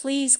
Please